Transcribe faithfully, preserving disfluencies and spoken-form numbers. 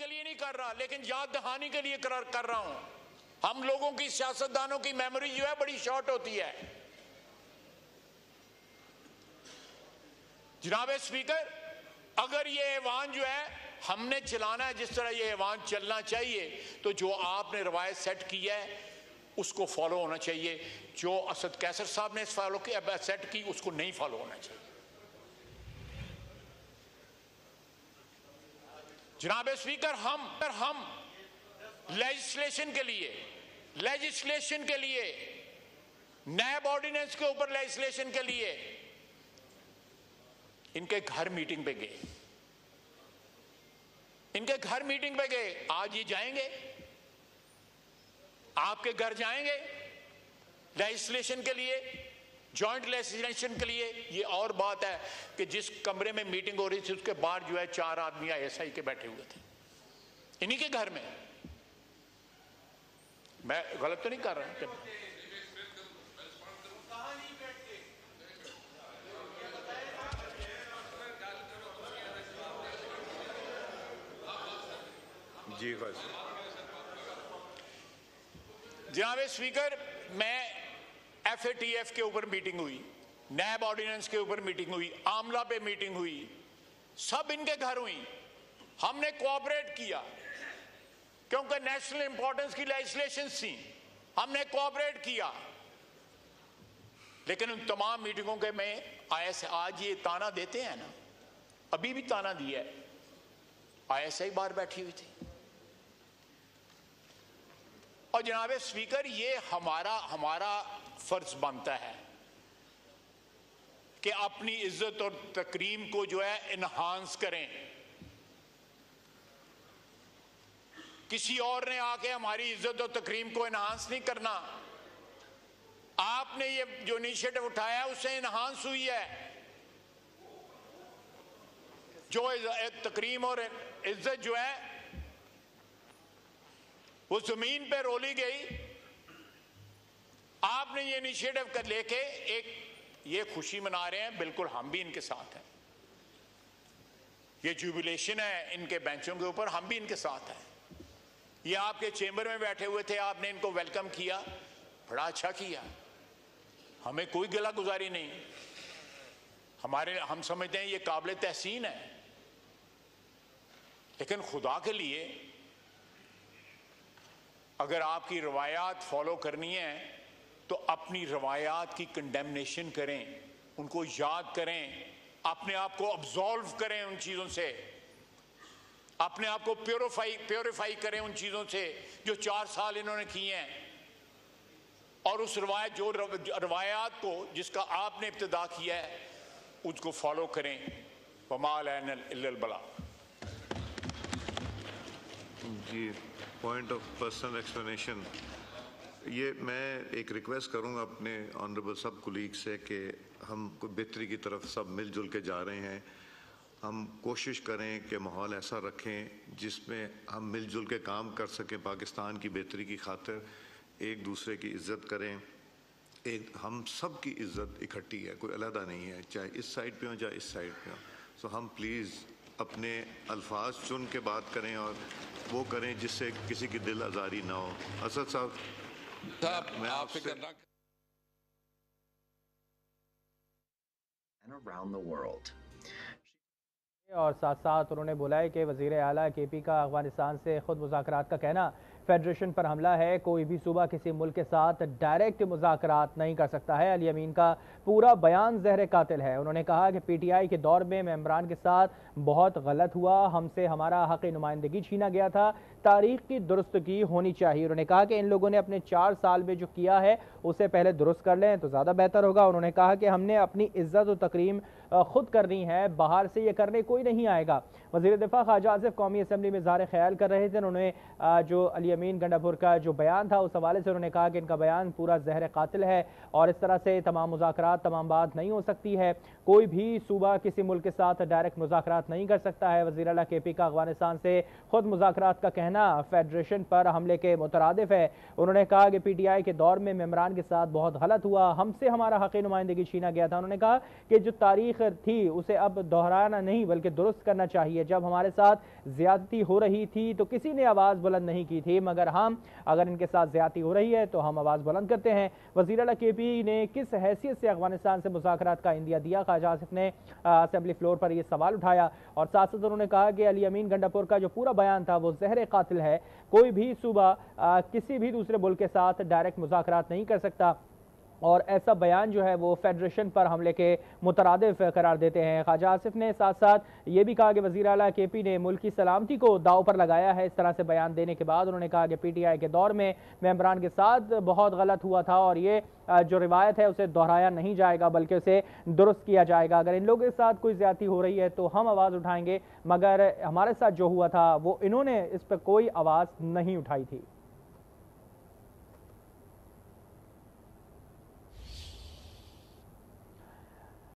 के लिए नहीं कर रहा, लेकिन याद दहानी के लिए कर रहा हूं। हम लोगों की सियासतदानों की मेमोरी जो है बड़ी शॉर्ट होती है। जनाब स्पीकर, अगर ये ऐवान जो है हमने चलाना है जिस तरह ये ऐवान चलना चाहिए, तो जो आपने रवायत सेट की है उसको फॉलो होना चाहिए, जो असद कैसर साहब ने फॉलो किया सेट की उसको नहीं फॉलो होना चाहिए। जनाब स्पीकर, हम हम लेजिस्लेशन के लिए लेजिस्लेशन के लिए नैब ऑर्डिनेंस के ऊपर लेजिस्लेशन के लिए इनके घर मीटिंग पे गए इनके घर मीटिंग पे गए आज ये जाएंगे, आपके घर जाएंगे लेजिस्लेशन के लिए, जॉइंट लेजिस्लेशन के लिए। ये और बात है कि जिस कमरे में मीटिंग हो रही थी उसके बाहर जो है चार आदमी आई एस आई के बैठे हुए थे, इन्हीं के घर में। मैं गलत तो नहीं कर रहा हूं? जी बस। जनाब स्पीकर, मैं एफ ए टी एफ के ऊपर मीटिंग हुई, नैब ऑर्डिनेंस के ऊपर मीटिंग हुई, आमला पे मीटिंग हुई, सब इनके घर हुई। हमने कोऑपरेट किया क्योंकि नेशनल इंपॉर्टेंस की लेजिस्लेशन थी, हमने कोऑपरेट किया। लेकिन उन तमाम मीटिंगों के में आई एस आई आज ये ताना देते हैं ना, अभी भी ताना दिया है। आई एस आई बाहर बैठी हुई थी। और जनाब स्पीकर, ये हमारा हमारा फर्ज बनता है कि अपनी इज्जत और तकरीम को जो है इन्हांस करें। किसी और ने आके हमारी इज्जत और तकरीम को इन्हांस नहीं करना। आपने ये जो इनिशिएटिव उठाया उससे इन्हांस हुई है। जो तकरीम और इज्जत जो है वो जमीन पे रोली गई, आपने ये इनिशिएटिव कर लेके एक ये खुशी मना रहे हैं। बिल्कुल हम भी इनके साथ हैं, ये जुबिलेशन है इनके बेंचों के ऊपर, हम भी इनके साथ हैं। ये आपके चेंबर में बैठे हुए थे, आपने इनको वेलकम किया, बड़ा अच्छा किया, हमें कोई गला गुजारी नहीं। हमारे हम समझते हैं ये काबिल तहसीन है। लेकिन खुदा के लिए, अगर आपकी रवायात फॉलो करनी है तो अपनी रवायात की कंडेमनेशन करें, उनको याद करें, अपने आप को अब्सॉल्व करें उन चीज़ों से, अपने आप को प्योरीफाई प्योरीफाई करें उन चीज़ों से जो चार साल इन्होंने किए हैं। और उस रवायत जो रवायात को जिसका आपने इब्तिदा किया है उसको फॉलो करें। वमाल बला जी। पॉइंट ऑफ पर्सनल एक्सप्लेनेशन, ये मैं एक रिक्वेस्ट करूंगा अपने ऑनरेबल सब कुलीग से कि हम को बेहतरी की तरफ सब मिलजुल के जा रहे हैं। हम कोशिश करें कि माहौल ऐसा रखें जिसमें हम मिलजुल के काम कर सकें पाकिस्तान की बेहतरी की खातिर। एक दूसरे की इज्जत करें, एक हम सब की इज्जत इकट्ठी है, कोई अलहदा नहीं है, चाहे इस साइड पे हो चाहे इस साइड पे हो। सो हम प्लीज़ अपने अल्फाज चुन के बात करें और वो करें जिससे किसी की दिल आज़ारी ना हो। असद साहब, मैं आपसे और साथ साथ उन्होंने बुलाए कि वज़ीर आला के पी का अफगानिस्तान से खुद मुज़ाकरात का कहना फेडरेशन पर हमला है, कोई भी सूबा किसी मुल्क के साथ डायरेक्ट मुज़ाकरात नहीं कर सकता है। अली अमीन का पूरा बयान जहर कातिल है। उन्होंने कहा कि पी टी आई के दौर में मैं इमरान के साथ बहुत गलत हुआ, हमसे हमारा हक़ नुमाइंदगी छीना गया था, तारीख की दुरुस्तगी होनी चाहिए। उन्होंने कहा कि इन लोगों ने अपने चार साल में जो किया है उसे पहले दुरुस्त कर लें तो ज़्यादा बेहतर होगा। उन्होंने कहा कि हमने अपनी इज्जत और तकरीम खुद करनी है, बाहर से ये करने कोई नहीं आएगा। वज़ीर दिफ़ा ख्वाजा आसिफ कौमी असम्बली में इज़हार ख्याल कर रहे थे। उन्होंने जो अली अमीन गंडापुर का जो बयान था उस हवाले से उन्होंने कहा कि इनका बयान पूरा जहर कातिल है और इस तरह से तमाम मुज़ाकरात तमाम बात नहीं हो सकती है, कोई भी सूबा किसी मुल्क के साथ डायरेक्ट मुज़ाकरात नहीं कर सकता है। वज़ीर आला के पी का अफगानिस्तान से खुद मुज़ाकरात का कहना फेडरेशन पर हमले के मुतरादिफ है। उन्होंने कहा कि पी टी आई के दौर में इमरान के साथ बहुत गलत हुआ, हमसे हमारा हक़ नुमाइंदगी छीना गया था। उन्होंने कहा कि जो तारीख फिक्र थी उसे अब दोहराना नहीं बल्कि दुरुस्त करना चाहिए। जब हमारे साथ ज्यादती हो रही थी तो किसी ने आवाज़ बुलंद नहीं की थी, मगर हम अगर इनके साथ ज्यादती हो रही है तो हम आवाज़ बुलंद करते हैं। वज़ीर आला के पी ने किस हैसियत से अफगानिस्तान से मुज़ाकरात का इंदिया दिया, ख्वाजा आसिफ ने असेंबली फ्लोर पर यह सवाल उठाया। और साथ साथ उन्होंने कहा कि अली अमीन गंडापुर का जो पूरा बयान था वो जहर कातिल है। कोई भी सूबा किसी भी दूसरे मुल्क के साथ डायरेक्ट मुज़ाकरात नहीं कर सकता और ऐसा बयान जो है वो फेडरेशन पर हमले के मुतरादिफ करार देते हैं। ख्वाजा आसिफ ने साथ साथ ये भी कहा कि वज़ीर आला के पी ने मुल्क की सलामती को दाव पर लगाया है। इस तरह से बयान देने के बाद उन्होंने कहा कि पी टी आई के दौर में मैं इमरान के साथ बहुत गलत हुआ था और ये जो रिवायत है उसे दोहराया नहीं जाएगा बल्कि उसे दुरुस्त किया जाएगा। अगर इन लोगों के साथ कोई ज्यादती हो रही है तो हम आवाज़ उठाएंगे, मगर हमारे साथ जो हुआ था वो इन्होंने इस पर कोई आवाज़ नहीं उठाई थी।